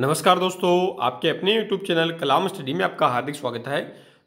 नमस्कार दोस्तों, आपके अपने YouTube चैनल कलाम स्टडी में आपका हार्दिक स्वागत है।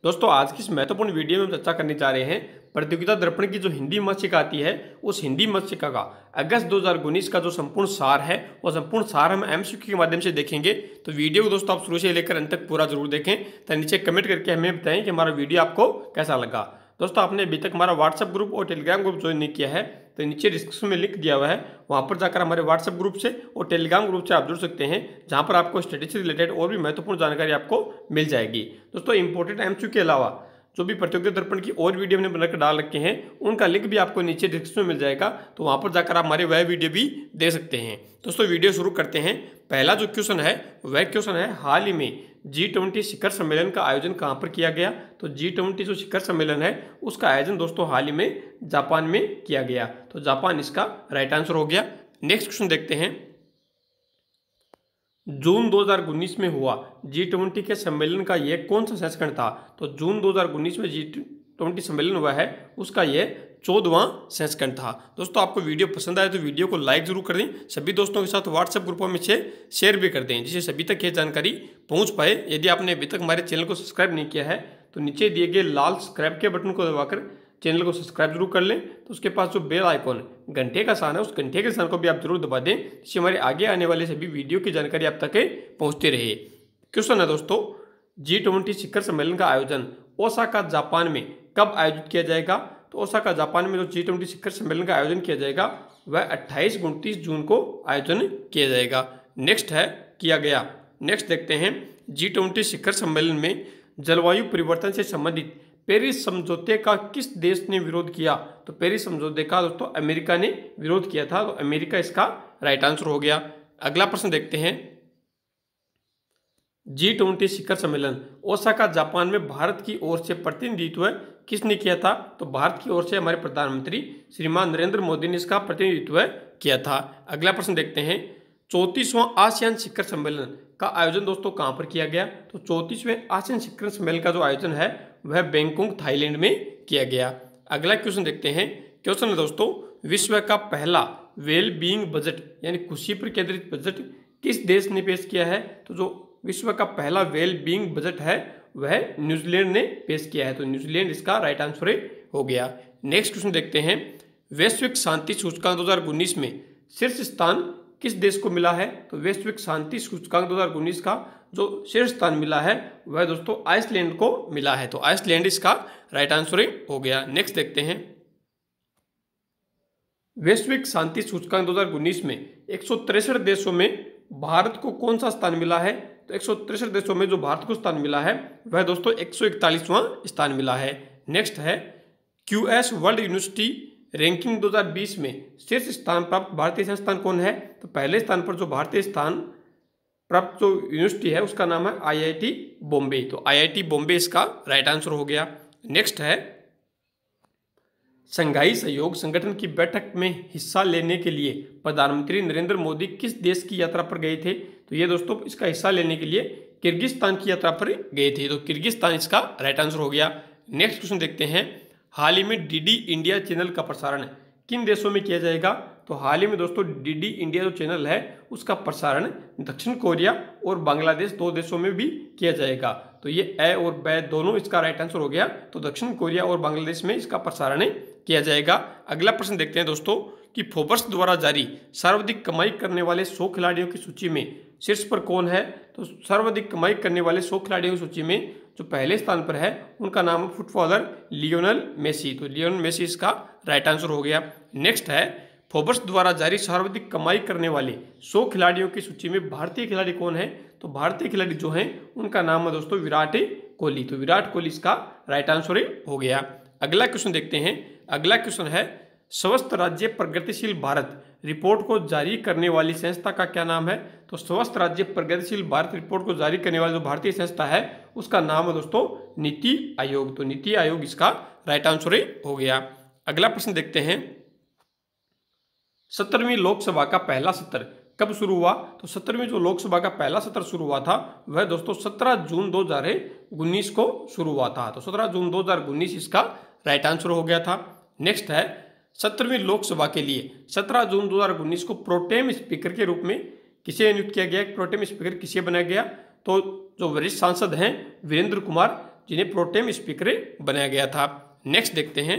दोस्तों, आज की इस महत्वपूर्ण वीडियो में हम चर्चा करने जा रहे हैं प्रतियोगिता दर्पण की जो हिंदी मत्सिका आती है उस हिंदी मत्सिका का अगस्त 2019 का जो संपूर्ण सार है वह संपूर्ण सार हम एमसीक्यू के माध्यम से देखेंगे। तो वीडियो को दोस्तों आप शुरू से लेकर अंत तक पूरा जरूर देखें, तो नीचे कमेंट करके हमें बताएं कि हमारा वीडियो आपको कैसा लगा। दोस्तों, आपने अभी तक हमारा व्हाट्सएप ग्रुप और टेलीग्राम ग्रुप ज्वाइन नहीं किया है तो नीचे डिस्क्रिप्शन में लिंक दिया हुआ है, वहां पर जाकर हमारे व्हाट्सएप ग्रुप से और टेलीग्राम ग्रुप से आप जुड़ सकते हैं, जहां पर आपको स्टडी से रिलेटेड और भी महत्वपूर्ण जानकारी आपको मिल जाएगी। दोस्तों, इंपॉर्टेंट एमसीक्यू के अलावा जो भी प्रतियोगिता दर्पण की और वीडियो हमने बनाकर डाल रखे हैं उनका लिंक भी आपको नीचे डिस्क्रिप्शन में मिल जाएगा, तो वहाँ पर जाकर आप हमारे वह वीडियो भी दे सकते हैं। दोस्तों, वीडियो शुरू करते हैं। पहला जो क्वेश्चन है वह क्वेश्चन है, हाल ही में G20 शिखर सम्मेलन का आयोजन कहाँ पर किया गया? तो G20 जो शिखर सम्मेलन है उसका आयोजन दोस्तों हाल ही में जापान में किया गया, तो जापान इसका राइट आंसर हो गया। नेक्स्ट क्वेश्चन देखते हैं। जून 2019 में हुआ G20 के सम्मेलन का यह कौन सा संस्करण था? तो जून 2019 में G20 सम्मेलन हुआ है उसका यह 14वां संस्करण था। दोस्तों, आपको वीडियो पसंद आए तो वीडियो को लाइक जरूर कर दें, सभी दोस्तों के साथ व्हाट्सएप ग्रुपों में शेयर भी कर दें जिससे सभी तक यह जानकारी पहुंच पाए। यदि आपने अभी तक हमारे चैनल को सब्सक्राइब नहीं किया है तो नीचे दिए गए लाल सब्सक्राइब के बटन को दबाकर चैनल को सब्सक्राइब जरूर कर लें, तो उसके पास जो बेल आइकॉन घंटे का निशान है उस घंटे के निशान को भी आप जरूर दबा दें जिससे हमारे आगे आने वाले सभी वीडियो की जानकारी आप तक पहुँचती रहे। क्वेश्चन है दोस्तों, G20 शिखर सम्मेलन का आयोजन ओसाका जापान में कब आयोजित किया जाएगा? तो ओसाका जापान में जो G20 शिखर सम्मेलन का आयोजन किया जाएगा वह 28-29 जून को आयोजन किया जाएगा। नेक्स्ट है किया गया। नेक्स्ट देखते हैं, G20 शिखर सम्मेलन में जलवायु परिवर्तन से संबंधित पेरिस समझौते का किस देश ने विरोध किया? तो पेरिस समझौते का दोस्तों अमेरिका ने विरोध किया था, तो अमेरिका इसका राइट आंसर हो गया। अगला प्रश्न देखते हैं, G20 शिखर सम्मेलन ओसाका जापान में भारत की ओर से प्रतिनिधित्व किसने किया था? तो भारत की ओर से हमारे प्रधानमंत्री श्रीमान नरेंद्र मोदी ने इसका प्रतिनिधित्व किया था। अगला प्रश्न देखते हैं, 34वां आसियान शिखर सम्मेलन का आयोजन दोस्तों कहां पर किया गया? तो 34वें आसियान शिखर सम्मेलन का जो आयोजन है वह बैंकॉक थाईलैंड में किया गया। अगला क्वेश्चन देखते हैं। क्वेश्चन है दोस्तों, विश्व का पहला वेल बीइंग बजट यानी खुशी पर केंद्रित बजट किस देश ने पेश किया है? तो जो विश्व का पहला वेल बीइंग बजट है वह न्यूजीलैंड ने पेश किया है, तो न्यूजीलैंड इसका राइट आंसर हो गया। नेक्स्ट क्वेश्चन देखते हैं, वैश्विक शांति सूचकांक 2019 में शीर्ष स्थान किस देश को मिला है? तो वैश्विक शांति सूचकांक 2019 का जो शीर्ष स्थान मिला है वह दोस्तों आइसलैंड को मिला है, तो आइसलैंड इसका राइट आंसर हो गया। नेक्स्ट देखते हैं, वैश्विक शांति सूचकांक 2019 में 163 देशों में भारत को कौन सा स्थान मिला है? तो 163 देशों में जो भारत को स्थान मिला है वह दोस्तों 141वां स्थान मिला है। नेक्स्ट है, QS वर्ल्ड यूनिवर्सिटी रैंकिंग 2020 में शीर्ष स्थान प्राप्त भारतीय संस्थान कौन है? तो पहले स्थान पर जो भारतीय स्थान प्राप्त जो यूनिवर्सिटी है उसका नाम है IIT बॉम्बे, तो IIT बॉम्बे इसका राइट आंसर हो गया। नेक्स्ट है, शंघाई सहयोग संगठन की बैठक में हिस्सा लेने के लिए प्रधानमंत्री नरेंद्र मोदी किस देश की यात्रा पर गए थे? तो ये दोस्तों इसका हिस्सा लेने के लिए किर्गिस्तान की यात्रा पर गए थे, तो किर्गिस्तान इसका राइट आंसर हो गया। नेक्स्ट क्वेश्चन देखते हैं, हाल ही में DD इंडिया चैनल का प्रसारण किन देशों में किया जाएगा? तो हाल ही में दोस्तों DD इंडिया जो चैनल है उसका प्रसारण दक्षिण कोरिया और बांग्लादेश दो देशों में भी किया जाएगा, तो ये ए और ब दोनों इसका राइट आंसर हो गया, तो दक्षिण कोरिया और बांग्लादेश में इसका प्रसारण किया जाएगा। अगला प्रश्न देखते हैं दोस्तों, कि फोर्ब्स द्वारा जारी सर्वाधिक कमाई करने वाले 100 खिलाड़ियों की सूची में शीर्ष पर कौन है? तो सर्वाधिक कमाई करने वाले 100 खिलाड़ियों की सूची में जो पहले स्थान पर है उनका नाम है फुटबॉलर लियोनेल मेसी, तो लियोनेल मेसी इसका राइट आंसर हो गया। नेक्स्ट है, फोर्ब्स द्वारा जारी सर्वाधिक कमाई करने वाले 100 खिलाड़ियों की सूची में भारतीय खिलाड़ी कौन है? तो भारतीय खिलाड़ी जो हैं उनका नाम है दोस्तों विराट कोहली, तो विराट कोहली इसका राइट आंसर हो गया। अगला क्वेश्चन देखते हैं। अगला क्वेश्चन है, स्वस्थ राज्य प्रगतिशील भारत रिपोर्ट को जारी करने वाली संस्था का क्या नाम है? तो स्वस्थ राज्य प्रगतिशील भारत रिपोर्ट को जारी करने वाली जो भारतीय संस्था है उसका नाम है दोस्तों नीति आयोग, तो नीति आयोग इसका राइट आंसर हो गया। अगला प्रश्न देखते हैं, 17वीं लोकसभा का पहला सत्र कब शुरू हुआ? तो 17वीं जो लोकसभा का पहला सत्र शुरू हुआ था वह दोस्तों 17 जून 2019 को शुरू हुआ था, तो 17 जून 2019 इसका राइट आंसर हो गया था। नेक्स्ट है, 17वीं लोकसभा के लिए 17 जून 2019 को प्रोटेम स्पीकर के रूप में किसे नियुक्त किया गया, प्रोटेम स्पीकर किसे बनाया गया, तो जो वरिष्ठ सांसद हैं वीरेंद्र कुमार, जिन्हें प्रोटेम स्पीकर बनाया गया था। नेक्स्ट देखते हैं,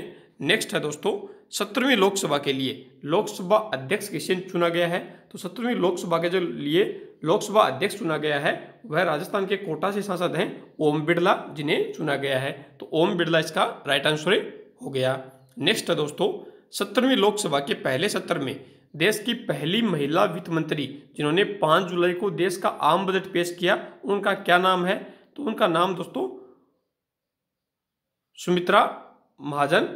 नेक्स्ट है दोस्तों 17वीं लोकसभा के लिए लोकसभा अध्यक्ष किसे चुना गया है, तो 17वीं लोकसभा के जो लिए लोकसभा अध्यक्ष चुना गया है वह राजस्थान के कोटा से सांसद हैं ओम बिरला, जिन्हें चुना गया है, तो ओम बिरला इसका राइट आंसर हो गया। नेक्स्ट है दोस्तों 17वीं लोकसभा के पहले सत्र में देश की पहली महिला वित्त मंत्री जिन्होंने 5 जुलाई को देश का आम बजट पेश किया, उनका क्या नाम है, तो उनका नाम दोस्तों सुमित्रा महाजन।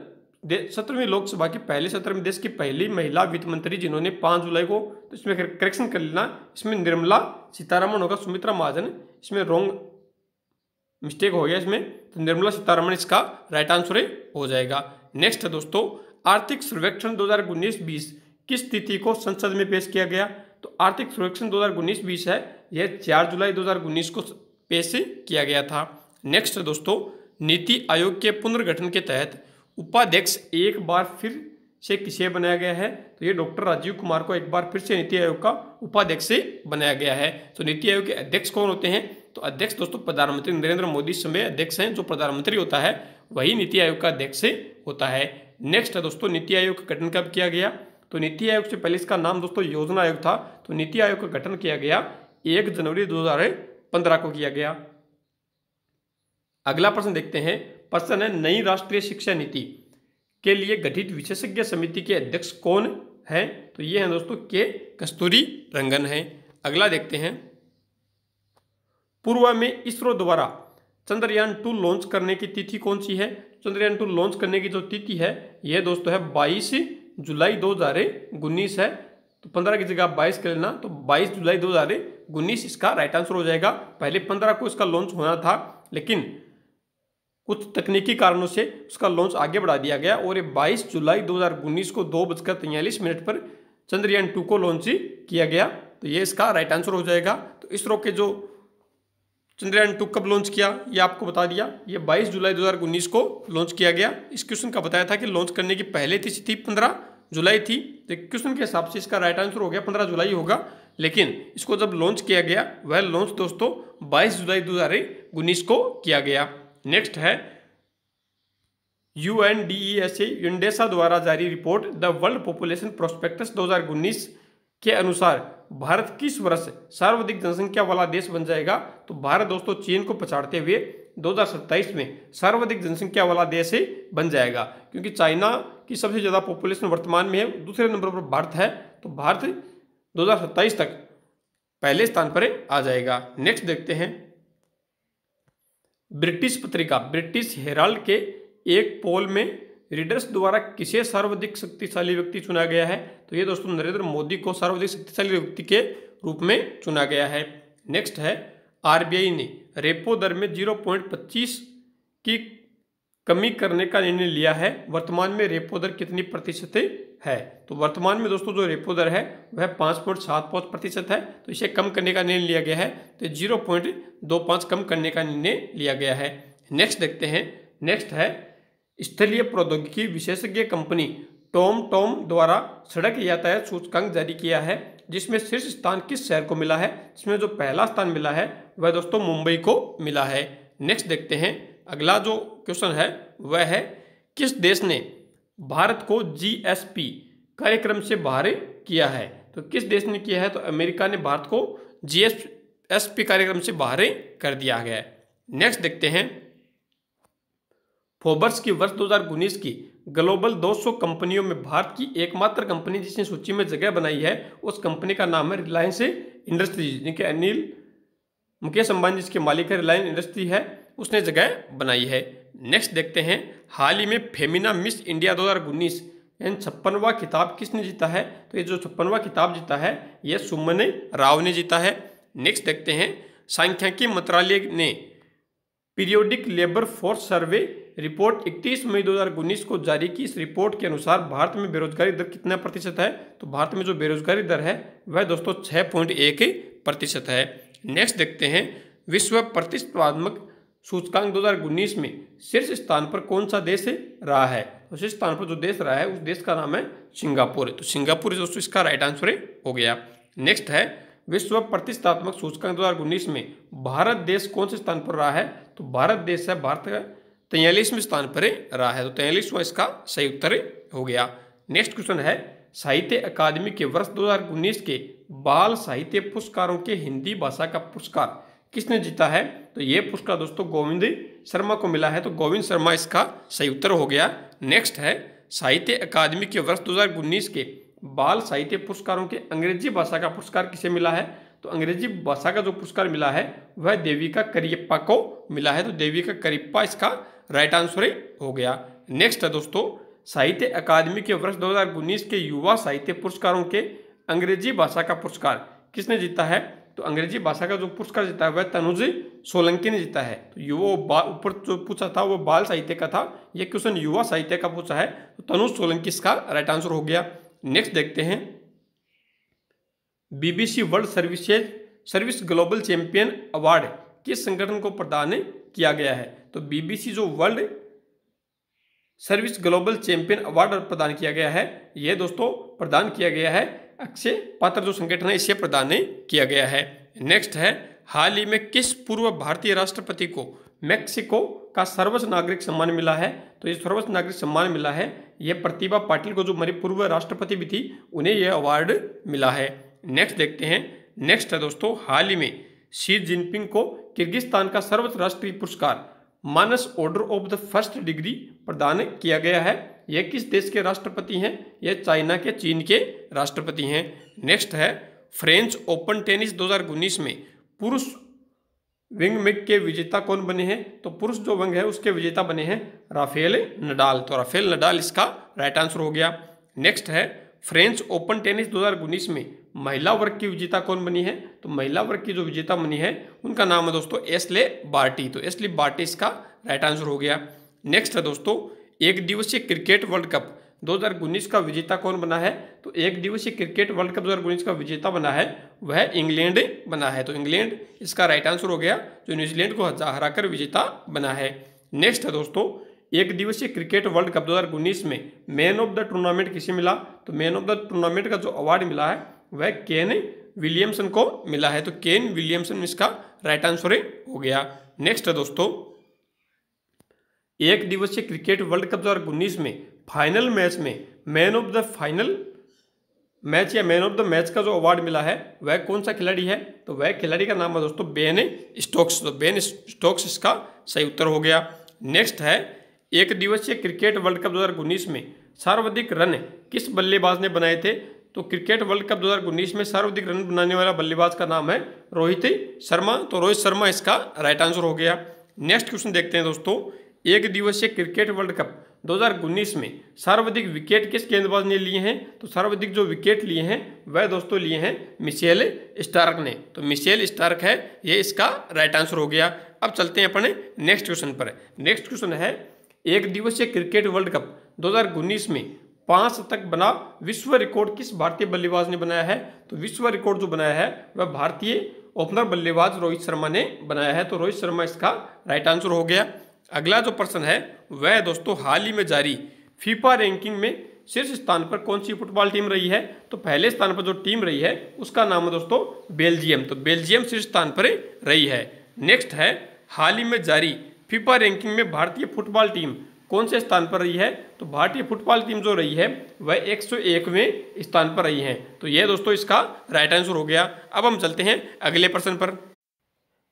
17वीं लोकसभा के पहले सत्र में देश की पहली महिला वित्त मंत्री जिन्होंने 5 जुलाई को, तो इसमें करेक्शन कर लेना, इसमें निर्मला सीतारमण होगा, सुमित्रा महाजन इसमें रॉन्ग मिस्टेक हो गया इसमें, तो निर्मला सीतारमण इसका राइट आंसर हो जाएगा। नेक्स्ट है दोस्तों आर्थिक सर्वेक्षण 2019-20 किस तिथि को संसद में पेश किया गया, तो आर्थिक सर्वेक्षण 2019-20 है, यह 4 जुलाई 2019 को पेश किया गया था। नेक्स्ट है दोस्तों नीति आयोग के पुनर्गठन के तहत उपाध्यक्ष एक बार फिर से किसे बनाया गया है, तो ये डॉक्टर राजीव कुमार को एक बार फिर से नीति आयोग का उपाध्यक्ष बनाया गया है। तो नीति आयोग के अध्यक्ष कौन होते हैं, तो अध्यक्ष दोस्तों प्रधानमंत्री नरेंद्र मोदी इस समय अध्यक्ष हैं, जो प्रधानमंत्री होता है वही नीति आयोग का अध्यक्ष होता है। नेक्स्ट है दोस्तों नीति आयोग का गठन कब किया गया, तो नीति आयोग से पहले इसका नाम दोस्तों योजना आयोग था, तो नीति आयोग का गठन किया गया 1 जनवरी 2015 को किया गया। अगला प्रश्न देखते हैं, प्रश्न है नई राष्ट्रीय शिक्षा नीति के लिए गठित विशेषज्ञ समिति के अध्यक्ष कौन है, तो ये हैं दोस्तों के कस्तूरी रंगन हैं। अगला देखते हैं, पूर्व में इसरो द्वारा चंद्रयान 2 लॉन्च करने की तिथि कौन सी है, चंद्रयान 2 लॉन्च करने की जो तिथि है यह दोस्तों है 22 जुलाई 2019 है, तो 15 की जगह 22 कर लेना, तो 22 जुलाई 2019 इसका राइट आंसर हो जाएगा। पहले 15 को इसका लॉन्च होना था, लेकिन कुछ तकनीकी कारणों से उसका लॉन्च आगे बढ़ा दिया गया और ये 22 जुलाई 2019 को 2:43 पर चंद्रयान 2 को लॉन्च किया गया, तो ये इसका राइट आंसर हो जाएगा। तो इसरो के जो चंद्रयान 2 कब लॉन्च किया ये आपको बता दिया, ये 22 जुलाई 2019 को लॉन्च किया गया। इस क्वेश्चन का बताया था कि लॉन्च करने की पहले तिथि थी 15 जुलाई थी, तो क्वेश्चन के हिसाब से इसका राइट आंसर हो गया 15 जुलाई होगा, लेकिन इसको जब लॉन्च किया गया वह लॉन्च दोस्तों 22 जुलाई 2019 को किया गया। नेक्स्ट है यूएनडीईएसए द्वारा जारी report the world population prospects 2019 के अनुसार भारत किस वर्ष सर्वाधिक जनसंख्या वाला देश बन जाएगा, तो भारत दोस्तों चीन को पछाड़ते हुए 2027 में सर्वाधिक जनसंख्या वाला देश बन जाएगा, क्योंकि चाइना की सबसे ज़्यादा पॉपुलेशन वर्तमान में है, दूसरे नंबर पर भारत है, तो भारत 2027 तक पहले स्थान पर आ जाएगा। नेक्स्ट देखते हैं, ब्रिटिश पत्रिका ब्रिटिश हेराल्ड के एक पोल में रीडर्स द्वारा किसे सर्वाधिक शक्तिशाली व्यक्ति चुना गया है, तो ये दोस्तों नरेंद्र मोदी को सर्वाधिक शक्तिशाली व्यक्ति के रूप में चुना गया है। नेक्स्ट है आरबीआई ने रेपो दर में 0.25 की कमी करने का निर्णय लिया है, वर्तमान में रेपो दर कितनी प्रतिशत है, तो वर्तमान में दोस्तों जो रेपो दर है वह 5.75% है, तो इसे कम करने का निर्णय लिया गया है, तो 0.25 कम करने का निर्णय लिया गया है। नेक्स्ट देखते हैं, नेक्स्ट है स्थलीय प्रौद्योगिकी विशेषज्ञ कंपनी टॉम द्वारा सड़क यातायात सूचकांक जारी किया है, जिसमें शीर्ष स्थान किस शहर को मिला है, जिसमें जो पहला स्थान मिला है वह दोस्तों मुंबई को मिला है। नेक्स्ट देखते हैं, अगला जो क्वेश्चन है वह है किस देश ने भारत को जीएसपी कार्यक्रम से बाहर किया है, तो किस देश ने किया है, तो अमेरिका ने भारत को जीएसपी कार्यक्रम से बाहर कर दिया गया है। नेक्स्ट देखते हैं, फोर्ब्स की वर्ष 2019 की ग्लोबल 200 कंपनियों में भारत की एकमात्र कंपनी जिसने सूची में जगह बनाई है, उस कंपनी का नाम है रिलायंस इंडस्ट्रीज, जिनके अनिल मुकेश अंबानी जिसके मालिक है रिलायंस इंडस्ट्री है, उसने जगह बनाई है। नेक्स्ट देखते हैं, हाल ही में फेमिना मिस इंडिया 2019 यानी 56वां खिताब किसने जीता है, तो ये जो 56वां खिताब जीता है ये सुमन राव ने जीता है। नेक्स्ट देखते हैं, सांख्यिकी मंत्रालय ने periodic labour force survey report 31 मई 2019 को जारी की, इस रिपोर्ट के अनुसार भारत में बेरोजगारी दर कितना प्रतिशत है, तो भारत में जो बेरोजगारी दर है वह दोस्तों 6.1% है। नेक्स्ट देखते हैं, विश्व प्रतिस्पर्धात्मक सूचकांक 2019 में शीर्ष स्थान पर कौन सा देश रहा है, तो शीर्ष स्थान पर जो देश रहा है उस देश का नाम है सिंगापुर, तो सिंगापुर दोस्तों इसका राइट आंसर हो गया। नेक्स्ट है विश्व प्रतिष्ठात्मक सूचकांक 2019 में भारत देश कौन से स्थान पर रहा है, तो भारत देश है भारत का 43वें स्थान पर रहा है, तो 43वां इसका सही उत्तर हो गया। नेक्स्ट क्वेश्चन है साहित्य अकादमी के वर्ष 2019 के बाल साहित्य पुरस्कारों के हिंदी भाषा का पुरस्कार किसने जीता है, तो ये पुरस्कार दोस्तों गोविंद शर्मा को मिला है, तो गोविंद शर्मा इसका सही उत्तर हो गया। नेक्स्ट है साहित्य अकादमी के वर्ष 2019 के बाल साहित्य पुरस्कारों के अंग्रेजी भाषा का पुरस्कार किसे मिला है, तो अंग्रेजी भाषा का जो पुरस्कार मिला है वह देविका करियप्पा को मिला है, तो देविका करियप्पा इसका राइट आंसर हो गया। नेक्स्ट है दोस्तों साहित्य अकादमी के वर्ष 2019 के युवा साहित्य पुरस्कारों के अंग्रेजी भाषा का पुरस्कार किसने जीता है, तो अंग्रेजी भाषा का जो पुरस्कार जीता है वह तनुज सोलंकी ने जीता है, तो युवा ऊपर जो पूछा था वो बाल साहित्य का था, यह क्वेश्चन युवा साहित्य का पूछा है, तो तनुज सोलंकी इसका राइट आंसर हो गया। नेक्स्ट देखते हैं BBC world service global champion award किस संगठन को प्रदान किया गया है, तो बीबीसी जो world service global champion award प्रदान किया गया है, यह दोस्तों प्रदान किया गया है अक्षय पात्र जो संगठन है इसे प्रदान किया गया है। नेक्स्ट है हाल ही में किस पूर्व भारतीय राष्ट्रपति को मेक्सिको का सर्वोच्च नागरिक सम्मान मिला है, तो ये सर्वोच्च नागरिक सम्मान मिला है यह प्रतिभा पाटिल को जो हमारी पूर्व राष्ट्रपति भी थी उन्हें यह अवार्ड मिला है। नेक्स्ट देखते हैं नेक्स्ट है दोस्तों हाल ही में शी जिनपिंग को किर्गिस्तान का सर्वोच्च राष्ट्रीय पुरस्कार मानस order of the first degree प्रदान किया गया है, यह किस देश के राष्ट्रपति हैं, यह चाइना के चीन के राष्ट्रपति हैं। नेक्स्ट है फ्रेंच ओपन टेनिस 2019 में पुरुष विंग में के विजेता कौन बने हैं, तो पुरुष जो विंग है उसके विजेता बने हैं राफेल नडाल, तो राफेल नडाल इसका राइट आंसर हो गया। नेक्स्ट है फ्रेंच ओपन टेनिस 2019 में महिला वर्ग की विजेता कौन बनी है, तो महिला वर्ग की जो विजेता बनी है उनका नाम है दोस्तों एशले बार्टी, तो एशले बार्टी इसका राइट आंसर हो गया। नेक्स्ट है दोस्तों एक दिवसीय क्रिकेट वर्ल्ड कप 2019 का विजेता कौन बना है, तो एक दिवसीय क्रिकेट वर्ल्ड कप 2019 का विजेता बना है वह इंग्लैंड बना है, तो इंग्लैंड इसका राइट आंसर हो गया जो न्यूजीलैंड को हराकर विजेता बना है। नेक्स्ट है दोस्तों एक दिवसीय क्रिकेट वर्ल्ड कप 2019 में मैन ऑफ द टूर्नामेंट किसे मिला, तो मैन ऑफ द टूर्नामेंट का जो अवार्ड मिला है वह केन विलियमसन को मिला है, तो केन विलियमसन इसका राइट आंसर हो गया। नेक्स्ट है दोस्तों एक दिवसीय क्रिकेट वर्ल्ड कप 2019 में फाइनल मैच में man of the final match या मैन ऑफ द मैच का जो अवार्ड मिला है वह कौन सा खिलाड़ी है, तो वह खिलाड़ी का नाम है दोस्तों बेन स्टोक्स, तो बेन स्टोक्स इसका सही उत्तर हो गया। नेक्स्ट है एक दिवसीय क्रिकेट वर्ल्ड कप 2019 में सर्वाधिक रन किस बल्लेबाज ने बनाए थे, तो क्रिकेट वर्ल्ड कप 2019 में सर्वाधिक रन बनाने वाला बल्लेबाज का नाम है रोहित शर्मा, तो रोहित शर्मा इसका राइट आंसर हो गया। नेक्स्ट क्वेश्चन देखते हैं दोस्तों एक दिवसीय क्रिकेट वर्ल्ड कप 2019 में सर्वाधिक विकेट किस गेंदबाज ने लिए हैं, तो सर्वाधिक जो विकेट लिए हैं वह दोस्तों लिए हैं मिचेल स्टार्क ने, तो मिचेल स्टार्क है ये इसका राइट आंसर हो गया। अब चलते हैं अपने नेक्स्ट क्वेश्चन पर। नेक्स्ट क्वेश्चन है एक दिवसीय क्रिकेट वर्ल्ड कप 2019 में 5 शतक बना विश्व रिकॉर्ड किस भारतीय बल्लेबाज ने बनाया है, तो विश्व रिकॉर्ड जो बनाया है वह भारतीय ओपनर बल्लेबाज रोहित शर्मा ने बनाया है, तो रोहित शर्मा इसका राइट आंसर हो गया। अगला जो प्रश्न है वह दोस्तों हाल ही में जारी फीफा रैंकिंग में शीर्ष स्थान पर कौन सी फुटबॉल टीम रही है, तो पहले स्थान पर जो टीम रही है उसका नाम है दोस्तों बेल्जियम, तो बेल्जियम शीर्ष स्थान पर रही है। नेक्स्ट है हाल ही में जारी फीफा रैंकिंग में भारतीय फुटबॉल टीम कौन से स्थान पर रही है, तो भारतीय फुटबॉल टीम जो रही है वह 101वें स्थान पर रही है, तो यह दोस्तों इसका राइट आंसर हो गया। अब हम चलते हैं अगले प्रश्न पर।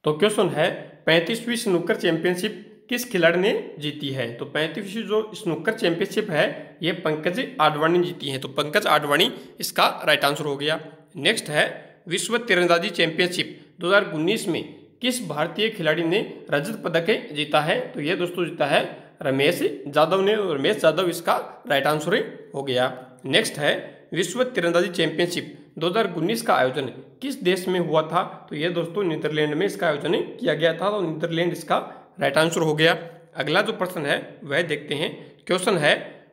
तो क्वेश्चन है 35वीं स्नूकर चैंपियनशिप किस खिलाड़ी ने जीती है, तो 35वीं जो स्नूकर चैंपियनशिप है ये पंकज आडवाणी ने जीती है, तो पंकज आडवाणी इसका राइट आंसर हो गया। नेक्स्ट है विश्व तीरंदाजी चैंपियनशिप 2019 में किस भारतीय खिलाड़ी ने रजत पदक जीता है, तो ये दोस्तों जीता है रमेश यादव ने, रमेश यादव इसका राइट आंसर हो गया। नेक्स्ट है विश्व तीरंदाजी चैंपियनशिप 2019 का आयोजन किस देश में हुआ था, तो ये दोस्तों नीदरलैंड में इसका आयोजन किया गया था, तो नीदरलैंड इसका राइट आंसर हो गया। अगला जो प्रश्न है वह देखते हैं। क्वेश्चन है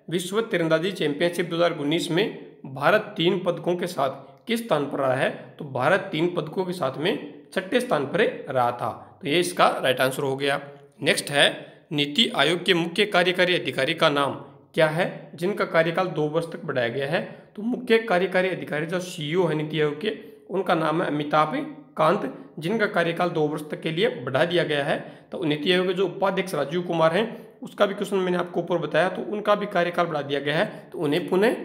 विश्व तीरंदाजी चैंपियनशिप 2019 में भारत 3 पदकों के साथ किस स्थान पर रहा है, तो भारत 3 पदकों के साथ में 6ठे स्थान पर रहा था, तो ये इसका राइट आंसर हो गया। नेक्स्ट है नीति आयोग के मुख्य कार्यकारी अधिकारी का नाम क्या है जिनका कार्यकाल 2 वर्ष तक बढ़ाया गया है, तो मुख्य कार्यकारी अधिकारी जो CEO है नीति आयोग के उनका नाम है अमिताभ कांत, जिनका कार्यकाल 2 वर्ष तक के लिए बढ़ा दिया गया है। तो नीति आयोग के जो उपाध्यक्ष राजीव कुमार हैं उसका भी क्वेश्चन मैंने आपको ऊपर बताया, तो उनका भी कार्यकाल बढ़ा दिया गया है, तो उन्हें पुनः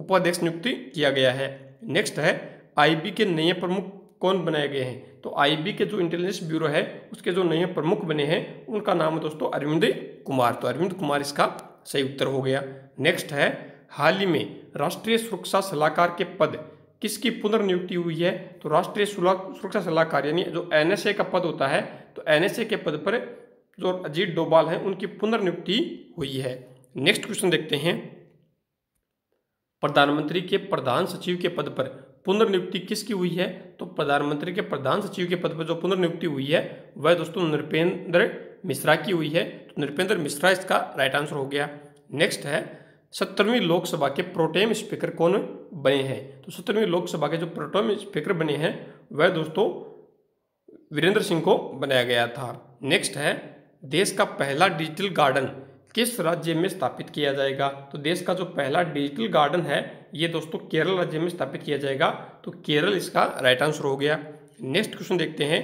उपाध्यक्ष नियुक्त किया गया है। नेक्स्ट है आईबी के नए प्रमुख कौन बनाए गए हैं। तो आईबी के जो इंटेलिजेंस ब्यूरो है उसके जो नए प्रमुख बने हैं उनका नाम है दोस्तों अरविंद कुमार। तो अरविंद कुमार इसका सही उत्तर हो गया। नेक्स्ट है हाल ही में राष्ट्रीय सुरक्षा सलाहकार के पद किसकी पुनर्नियुक्ति हुई है। तो राष्ट्रीय सुरक्षा सलाहकार यानी जो एनएसए का पद होता है, तो एनएसए के पद पर जो अजीत डोभाल हैं उनकी पुनर्नियुक्ति हुई है। नेक्स्ट क्वेश्चन देखते हैं, प्रधानमंत्री के प्रधान सचिव के पद पर पुनर्नियुक्ति किसकी हुई है। तो प्रधानमंत्री के प्रधान सचिव के पद पर जो पुनर्नियुक्ति हुई है वह दोस्तों नृपेंद्र मिश्रा की हुई है। तो नृपेंद्र मिश्रा इसका राइट आंसर हो गया। नेक्स्ट है 17वीं लोकसभा के प्रोटेम स्पीकर कौन बने हैं। तो 17वीं लोकसभा के जो प्रोटेम स्पीकर बने हैं वह दोस्तों वीरेंद्र सिंह को बनाया गया था। नेक्स्ट है देश का पहला डिजिटल गार्डन किस राज्य में स्थापित किया जाएगा। तो देश का जो पहला डिजिटल गार्डन है ये दोस्तों केरल राज्य में स्थापित किया जाएगा, तो केरल इसका राइट आंसर हो गया। नेक्स्ट क्वेश्चन देखते हैं।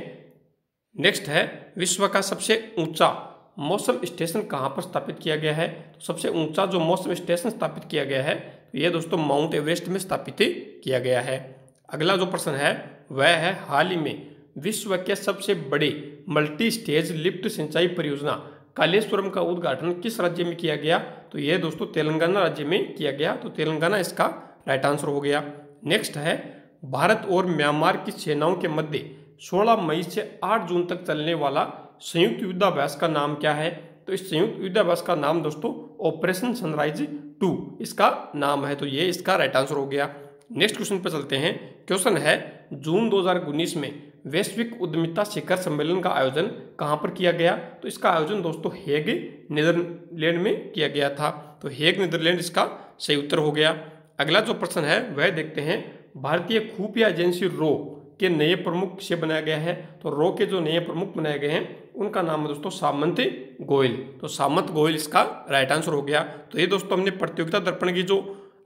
नेक्स्ट है विश्व का सबसे ऊंचा मौसम स्टेशन कहाँ पर स्थापित किया गया है। तो सबसे ऊंचा जो मौसम स्टेशन स्थापित किया गया है तो ये दोस्तों माउंट एवरेस्ट में स्थापित किया गया है। अगला जो प्रश्न है वह है हाल ही में विश्व के सबसे बड़े मल्टी स्टेज लिफ्ट सिंचाई परियोजना कालेश्वरम का उद्घाटन किस राज्य में किया गया। तो यह दोस्तों तेलंगाना राज्य में किया गया, तो तेलंगाना इसका राइट आंसर हो गया। नेक्स्ट है भारत और म्यांमार की सेनाओं के मध्य 16 मई से 8 जून तक चलने वाला संयुक्त युद्धाभ्यास का नाम क्या है। तो इस संयुक्त युद्धाभ्यास का नाम दोस्तों ऑपरेशन सनराइज 2 इसका नाम है, तो ये इसका राइट आंसर हो गया। नेक्स्ट क्वेश्चन पर चलते हैं। क्वेश्चन है जून 2019 में वैश्विक उद्यमिता शिखर सम्मेलन का आयोजन कहाँ पर किया गया। तो इसका आयोजन दोस्तों हेग नीदरलैंड में किया गया था, तो हेग नीदरलैंड इसका सही उत्तर हो गया। अगला जो प्रश्न है वह देखते हैं, भारतीय खुफिया एजेंसी रो के नए प्रमुख से बनाया गया है। तो रो के जो नए प्रमुख बनाए गए हैं उनका नाम है दोस्तों सामंत गोयल, तो सामंत गोयल इसका राइट आंसर हो गया। तो ये दोस्तों हमने प्रतियोगिता दर्पण की जो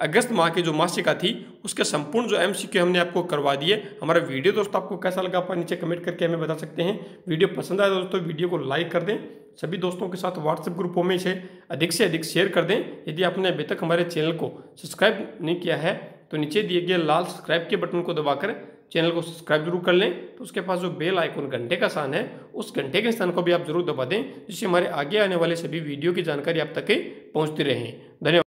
अगस्त माह की जो मासिका थी उसके संपूर्ण जो MCQ हमने आपको करवा दिए। हमारा वीडियो दोस्तों आपको कैसा लगा आप नीचे कमेंट करके हमें बता सकते हैं। वीडियो पसंद आया दोस्तों वीडियो को लाइक कर दें, सभी दोस्तों के साथ व्हाट्सएप ग्रुपों में इसे अधिक से अधिक शेयर कर दें। यदि आपने अभी तक हमारे चैनल को सब्सक्राइब नहीं किया है तो नीचे दिए गए लाल सब्सक्राइब के बटन को दबाकर चैनल को सब्सक्राइब जरूर कर लें। तो उसके पास जो बेल आइकन घंटे का स्थान है उस घंटे के स्थान को भी आप जरूर दबा दें, जिससे हमारे आगे आने वाले सभी वीडियो की जानकारी आप तक पहुँचती रहें। धन्यवाद।